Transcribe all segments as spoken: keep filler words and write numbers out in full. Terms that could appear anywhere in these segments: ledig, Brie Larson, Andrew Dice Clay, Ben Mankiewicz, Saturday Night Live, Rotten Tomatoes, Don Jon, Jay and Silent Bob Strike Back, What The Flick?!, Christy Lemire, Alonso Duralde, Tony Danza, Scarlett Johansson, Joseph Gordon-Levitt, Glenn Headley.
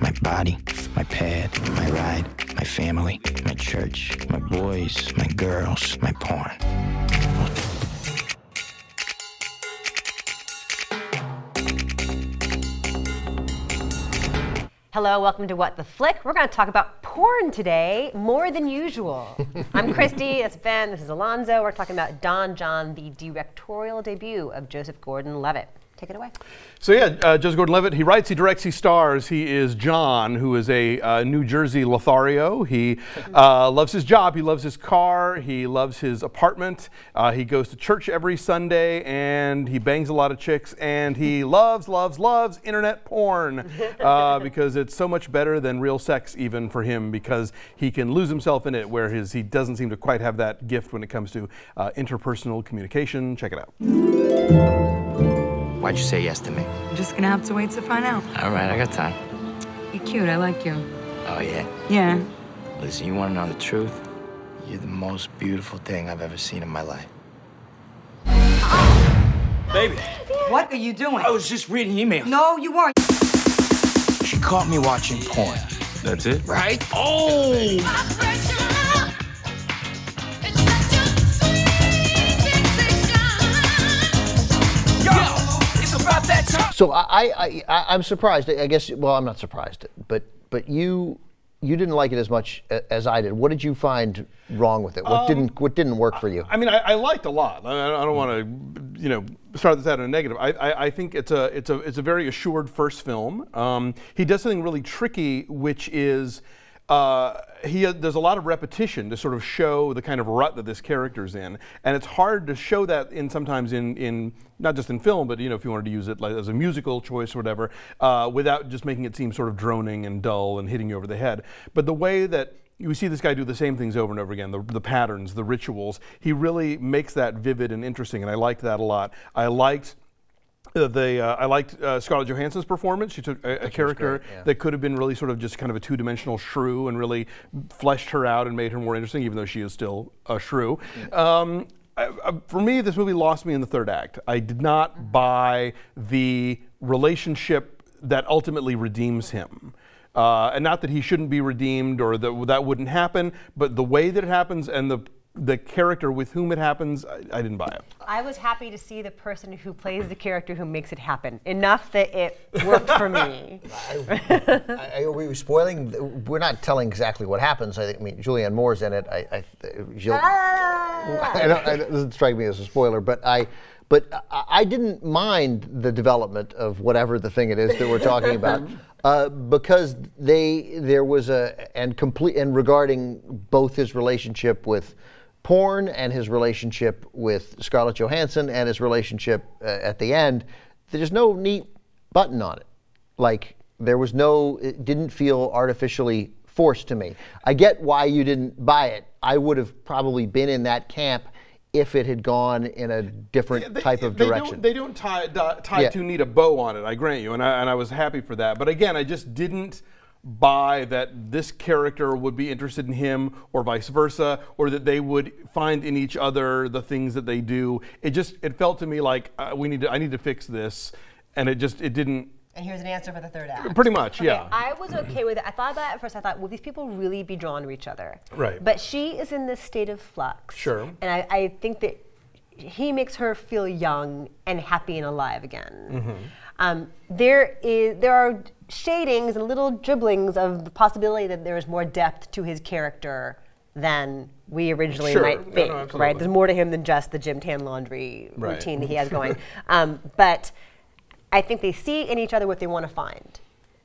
my body, my pad, my ride, my family, my church, my boys, my girls, my porn. Hello, welcome to What The Flick? We're going to talk about porn today, more than usual. I'm Christy, that's Ben, this is Alonzo. We're talking about Don Jon, the directorial debut of Joseph Gordon-Levitt. Take it away. So yeah, uh, Joseph Gordon-Levitt, he writes, he directs, he stars. He is John, who is a uh, New Jersey Lothario. He uh, loves his job, he loves his car, he loves his apartment, uh, he goes to church every Sunday, and he bangs a lot of chicks, and he loves, loves, loves internet porn, uh, because it's so much better than real sex even for him, because he can lose himself in it, where his, he doesn't seem to quite have that gift when it comes to uh, interpersonal communication. Check it out. Why'd you say yes to me? I'm just gonna have to wait to find out. All right, I got time. You're cute, I like you. Oh, yeah? Yeah. Listen, you wanna know the truth? You're the most beautiful thing I've ever seen in my life. Baby. What are you doing? I was just reading emails. No, you weren't. She caught me watching porn. That's it? Right? Oh! So I, I, I, I'm surprised, I guess, well, I'm not surprised, but, but you, you didn't like it as much as I did. What did you find wrong with it? What um, didn't, what didn't work for you? I mean, I, I liked a lot. I, I don't want to, you know, start this out on a negative. I, I, I think it's a, it's a, it's a very assured first film. Um, he does something really tricky, which is, Uh, he, uh, there's a lot of repetition to sort of show the kind of rut that this character's in, and it's hard to show that in sometimes in, in not just in film, but you know if you wanted to use it like as a musical choice or whatever, uh, without just making it seem sort of droning and dull and hitting you over the head. But the way that you see this guy do the same things over and over again, the, the patterns, the rituals, he really makes that vivid and interesting, and I liked that a lot. I liked The, uh, I liked uh, Scarlett Johansson's performance. She took a, a character great, yeah. that could have been really sort of just kind of a two-dimensional shrew and really fleshed her out and made her more interesting, even though she is still a shrew. Mm-hmm. um, I, I, for me, this movie lost me in the third act. I did not mm-hmm. buy the relationship that ultimately redeems him. Uh, and not that he shouldn't be redeemed or that that wouldn't happen, but the way that it happens and the the character with whom it happens, I, I didn't buy it. I was happy to see the person who plays the character who makes it happen. Enough that it worked for me. I, I, are we spoiling? We're not telling exactly what happens. I, think, I mean, Julianne Moore's in it. I, I, she'll, ah! I, don't, I don't, it doesn't strike me as a spoiler, but I, but I, I didn't mind the development of whatever the thing it is that we're talking about. Uh, because they, there was a, and complete, and regarding both his relationship with porn and his relationship with Scarlett Johansson and his relationship uh, at the end, there's no neat button on it. Like, there was no, it didn't feel artificially forced to me. I get why you didn't buy it. I would have probably been in that camp if it had gone in a different yeah, they, type of they direction. Don't, they don't tie, tie yeah. too neat a bow on it, I grant you, and I, and I was happy for that. But again, I just didn't buy that this character would be interested in him or vice versa, or that they would find in each other the things that they do. It just, it felt to me like uh, we need to, I need to fix this, and it just, it didn't. And here's an answer for the third act. Pretty much, okay, yeah. I was okay with it. I thought about it at first. I thought, will these people really be drawn to each other? Right. But she is in this state of flux. Sure. And I, I think that he makes her feel young and happy and alive again. Mm-hmm. um, there is, there are shadings and little dribblings of the possibility that there is more depth to his character than we originally sure. might think, no, no, right? There's more to him than just the gym, tan, laundry right. routine that he has going. um, but I think they see in each other what they want to find,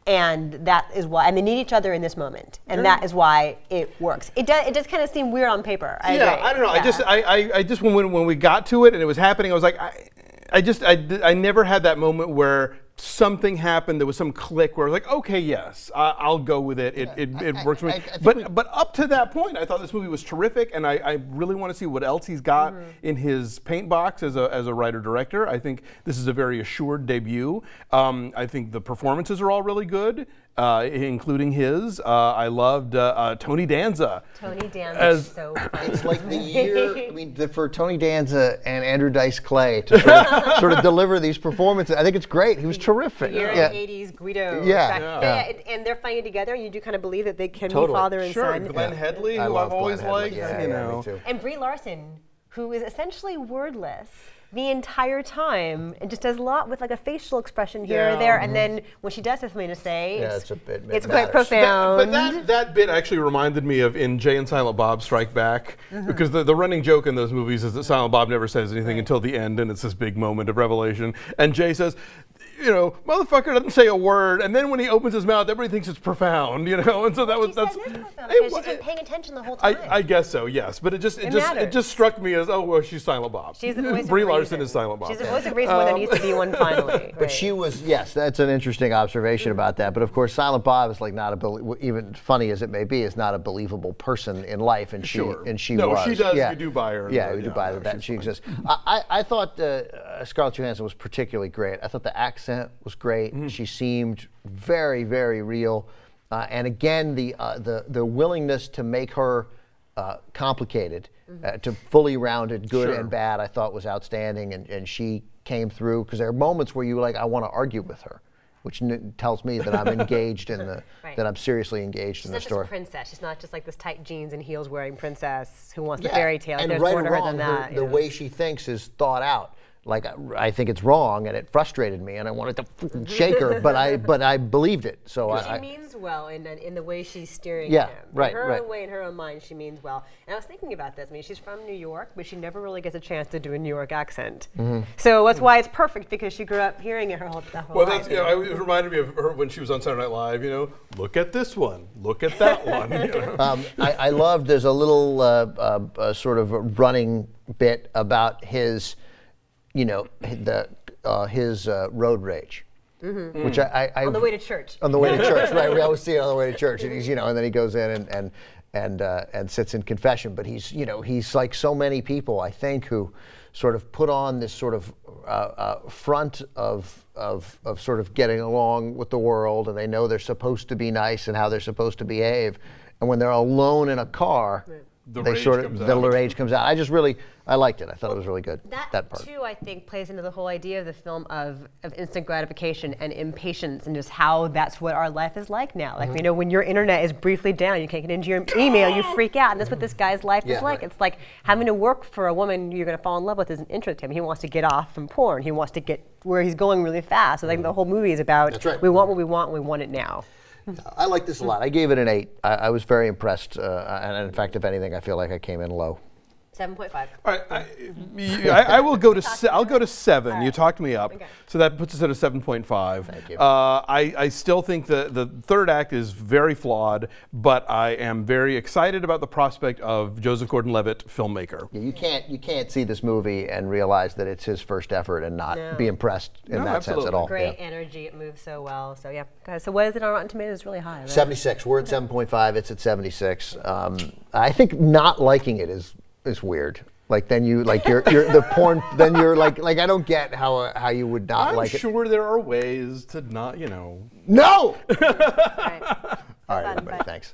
and that is why, and they need each other in this moment, and sure. that is why it works. It does, it does kind of seem weird on paper. I yeah, agree. I don't know. Yeah. I just, I, I, I just when when we got to it and it was happening, I was like, I, I just, I, I never had that moment where something happened. There was some click where I was like, okay, yes, I, I'll go with it. It, it, it I, works for me. I, I but, but up to that point, I thought this movie was terrific, and I, I really want to see what else he's got mm-hmm. in his paint box as a, as a writer-director. I think this is a very assured debut. Um, I think the performances are all really good. uh, including his. Uh, I loved uh, uh, Tony Danza. Tony Danza is so funny. It's like the year, I mean, the, for Tony Danza and Andrew Dice Clay to sort of, sort of deliver these performances, I think it's great. He was terrific. You're yeah. in the eighties Guido. Yeah. yeah. yeah. And, and they're fighting together, and you do kind of believe that they can totally. be father and sure. son. Sure, Glenn yeah. Headley, who I've always liked. Yeah, you yeah, know. Yeah, and Brie Larson, who is essentially wordless the entire time, and just does a lot with like a facial expression here yeah. or there, and mm-hmm. then when she does have something to say, yeah, it's, it's, a bit, it it's quite profound. That, but that, that bit actually reminded me of in Jay and Silent Bob Strike Back, mm-hmm. because the, the running joke in those movies is that Silent Bob never says anything right. until the end, and it's this big moment of revelation, and Jay says, you know, motherfucker doesn't say a word, and then when he opens his mouth, everybody thinks it's profound, you know, and so that was, that's, it, it, she's been paying attention the whole time. I, I guess so, yes, but it just, it, it just, it just struck me as, oh, well, she's Silent Bob. She's the voice Brie of Larson is Silent Bob. She's the voice of reason um, when there needs to be one finally. Right. But she was, yes, that's an interesting observation about that, but of course, Silent Bob is like not a, even funny as it may be, is not a believable person in life, and she, sure. and she no, was. No, she does, yeah. you do buy her. Yeah, you do buy her, that she exists. I, I thought uh, Scarlett Johansson was particularly great. I thought the accent was great. Mm-hmm. She seemed very, very real, uh, and again, the uh, the the willingness to make her uh, complicated, mm-hmm. uh, to fully rounded, good sure. and bad, I thought was outstanding, and and she came through because there are moments where you were like, I want to argue with her, which n tells me that I'm engaged in the, right. that I'm seriously engaged she's in the story. She's not just a princess. She's not just like this tight jeans and heels wearing princess who wants yeah. the fairy tale. And there's right more to her than that. Her, the know. way she thinks is thought out. Like I, I think it's wrong, and it frustrated me, and I wanted to shake her, but I but I believed it. So I, she I, means well in in the way she's steering. Yeah, him. right, in her right. own way, in her own mind, she means well. And I was thinking about this. I mean, she's from New York, but she never really gets a chance to do a New York accent. Mm-hmm. So that's why it's perfect, because she grew up hearing it her whole, the whole well, life. Well, you know, it reminded me of her when she was on Saturday Night Live. You know, look at this one, look at that one. You know? um, I, I loved. There's a little uh, uh, uh, sort of a running bit about his. You know, the, uh, his uh, road rage, mm-hmm. which I, I, I on the way to church. On the way to church, right? We always see it on the way to church, and he's, you know, and then he goes in and and and uh, and sits in confession. But he's, you know, he's like so many people, I think, who sort of put on this sort of uh, uh, front of of of sort of getting along with the world, and they know they're supposed to be nice and how they're supposed to behave, and when they're alone in a car. Right. The they rage sort of, the rage comes out. I just really, I liked it. I thought it was really good. That, that part too, I think, plays into the whole idea of the film of, of instant gratification and impatience, and just how that's what our life is like now. Like, mm-hmm. you know, when your internet is briefly down, you can't get into your email, you freak out, and that's what this guy's life yeah, is like. Right. It's like having to work for a woman you're going to fall in love with isn't interesting to him. He wants to get off from porn. He wants to get where he's going really fast. So I think the whole movie is about that's right. we want what we want, and we want it now. I like this a lot. I gave it an eight. I, I was very impressed, uh, and in fact, if anything, I feel like I came in low. Seven point five. All right, I, I, I will go to. Se I'll go to seven. Right. You talked me up, okay. So that puts us at a seven point five. Thank you. Uh, I, I still think the the third act is very flawed, but I am very excited about the prospect of Joseph Gordon-Levitt, filmmaker. Yeah, you can't you can't see this movie and realize that it's his first effort and not no. be impressed in no, that absolutely. sense at all. Great yeah. energy. It moves so well. So yeah. So what is it on Rotten Tomatoes? Really high. Right? Seventy six. We're at okay. seven point five. It's at seventy six. Um, I think not liking it is. It's weird. Like then you like you're you're the porn. Then you're like like I don't get how uh, how you would not I'm like. I'm sure it. there are ways to not you know. No. All right, All right everybody. Bye. Thanks.